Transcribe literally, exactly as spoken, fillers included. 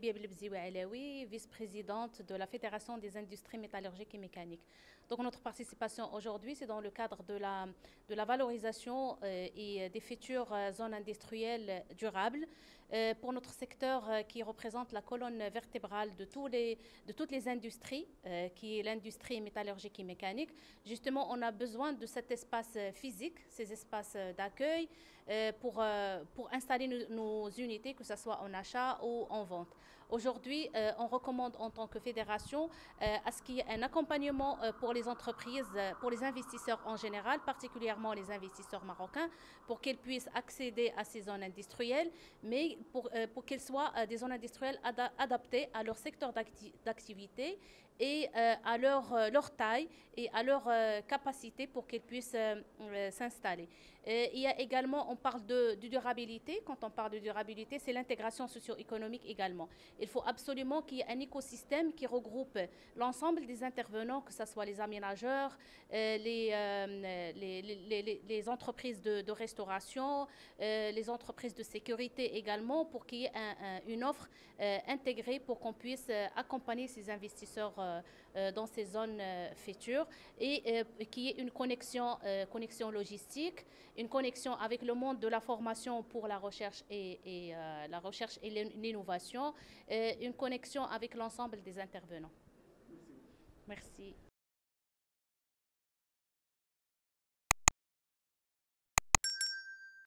Chaibia Balbzioui Alaoui, vice-présidente de la Fédération des industries métallurgiques et mécaniques. Donc notre participation aujourd'hui, c'est dans le cadre de la, de la valorisation euh, et des futures zones industrielles durables euh, pour notre secteur euh, qui représente la colonne vertébrale de, tous les, de toutes les industries, euh, qui est l'industrie métallurgique et mécanique. Justement, on a besoin de cet espace physique, ces espaces d'accueil euh, pour, euh, pour installer nos, nos unités, que ce soit en achat ou en vente. Aujourd'hui, euh, on recommande en tant que fédération euh, à ce qu'il y ait un accompagnement euh, pour les entreprises, euh, pour les investisseurs en général, particulièrement les investisseurs marocains, pour qu'ils puissent accéder à ces zones industrielles, mais pour, euh, pour qu'elles soient euh, des zones industrielles ad- adaptées à leur secteur d'acti- d'activité et euh, à leur, euh, leur taille et à leur euh, capacité pour qu'elles puissent euh, euh, s'installer. Il y a également, on parle de, de durabilité. Quand on parle de durabilité, c'est l'intégration socio-économique également. Il faut absolument qu'il y ait un écosystème qui regroupe l'ensemble des intervenants, que ce soit les aménageurs, euh, les, euh, les, les, les, les entreprises de, de restauration, euh, les entreprises de sécurité également, pour qu'il y ait un, un, une offre euh, intégrée pour qu'on puisse accompagner ces investisseurs euh, dans ces zones euh, futures et euh, qu'il y ait une connexion, euh, connexion logistique, une connexion avec le monde de la formation pour la recherche et, et, euh, la recherche et l'innovation, une connexion avec l'ensemble des intervenants. Merci. Merci.